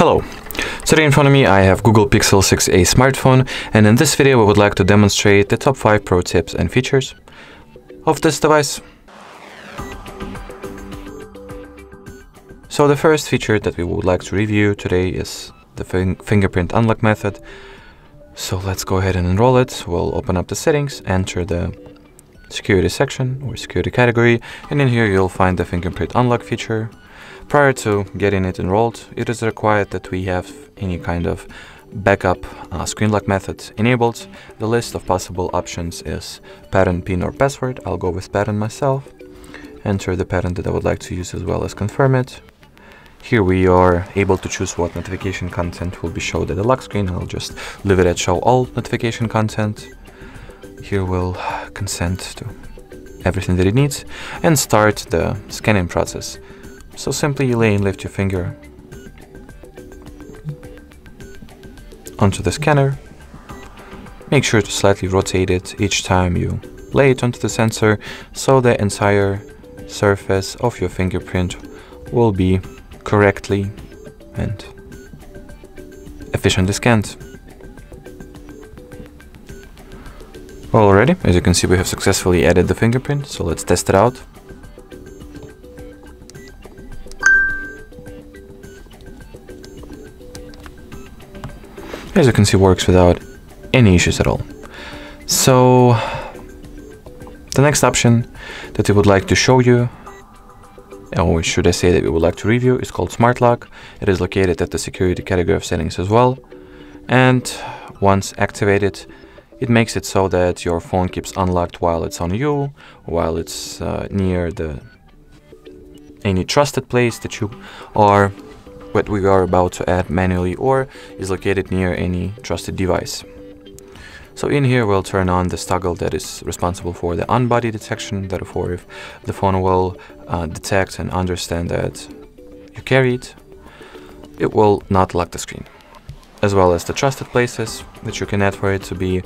Hello! Today in front of me I have Google Pixel 6a smartphone, and in this video I would like to demonstrate the top 5 pro tips and features of this device. So the first feature that we would like to review today is the fingerprint unlock method. So let's go ahead and enroll it. We'll open up the settings, enter the security section or security category, and in here you'll find the fingerprint unlock feature. Prior to getting it enrolled, it is required that we have any kind of backup screen lock method enabled. The list of possible options is pattern, PIN or password. I'll go with pattern myself. Enter the pattern that I would like to use as well as confirm it. Here we are able to choose what notification content will be showed at the lock screen. I'll just leave it at show all notification content. Here we'll consent to everything that it needs and start the scanning process. So simply lay and lift your finger onto the scanner. Make sure to slightly rotate it each time you lay it onto the sensor, so the entire surface of your fingerprint will be correctly and efficiently scanned. Alrighty, as you can see, we have successfully added the fingerprint, so let's test it out. As you can see, works without any issues at all. So the next option that we would like to show you, or should I say that we would like to review, is called Smart Lock. It is located at the security category of settings as well. And once activated, it makes it so that your phone keeps unlocked while it's on you, while it's near any trusted place that you are, what we are about to add manually, or is located near any trusted device. So in here we'll turn on this toggle that is responsible for the on-body detection. Therefore, if the phone will detect and understand that you carry it, it will not lock the screen. As well as the trusted places that you can add for it to be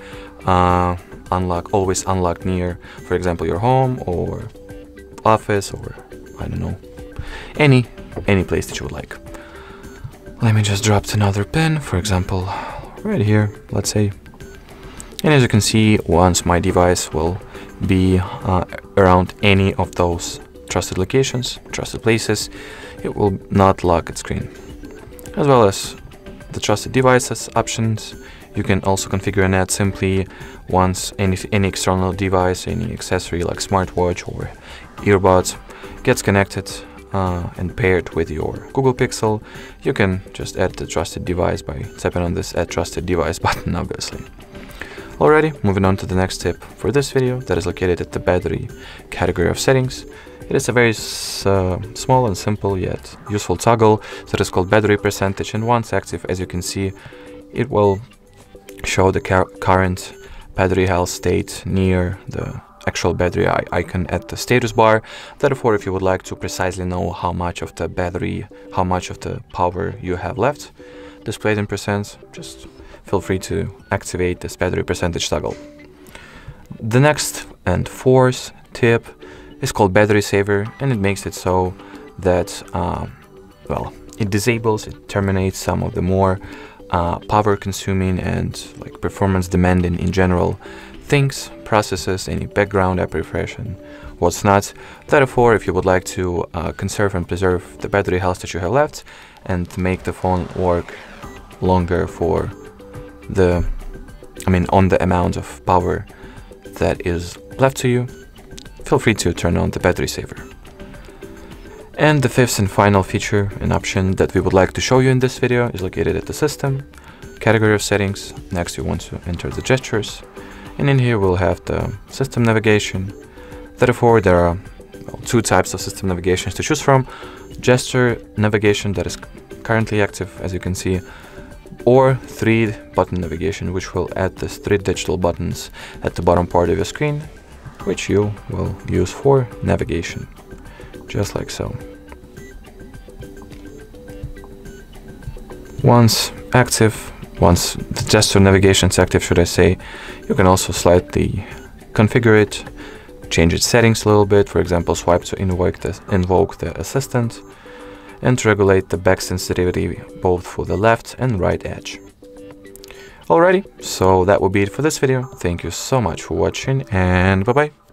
always unlocked near, for example, your home or office, or I don't know, any place that you would like. Let me just drop another pin, for example, right here, let's say. And as you can see, once my device will be around any of those trusted locations, trusted places, it will not lock its screen. As well as the trusted devices options, you can also configure and add simply once any external device, any accessory like smartwatch or earbuds gets connected and paired with your Google Pixel, you can just add the trusted device by tapping on this Add Trusted Device button, obviously. Alrighty, moving on to the next tip for this video, that is located at the battery category of settings. It is a very small and simple yet useful toggle that is called battery percentage, and once active, as you can see, it will show the current battery health state near the actual battery icon at the status bar. Therefore, if you would like to precisely know how much of the battery, how much of the power you have left displayed in percent, just feel free to activate this battery percentage toggle. The next and fourth tip is called battery saver, and it makes it so that it disables, it terminates some of the more power consuming and like performance demanding in general things, processes, any background app refresh and what's not. Therefore, if you would like to conserve and preserve the battery health that you have left and make the phone work longer for on the amount of power that is left to you, feel free to turn on the battery saver. And the fifth and final feature and option that we would like to show you in this video is located at the system category of settings. Next, you want to enter the gestures, and in here we'll have the system navigation. Therefore, there are two types of system navigations to choose from: gesture navigation, that is currently active, as you can see, or 3-button navigation, which will add these 3 digital buttons at the bottom part of your screen, which you will use for navigation, just like so. Once active, once the gesture navigation is active, should I say, you can also slightly configure it, change its settings a little bit, for example, swipe to invoke the assistant. and regulate the back sensitivity both for the left and right edge. Alrighty, so that will be it for this video. Thank you so much for watching, and bye-bye.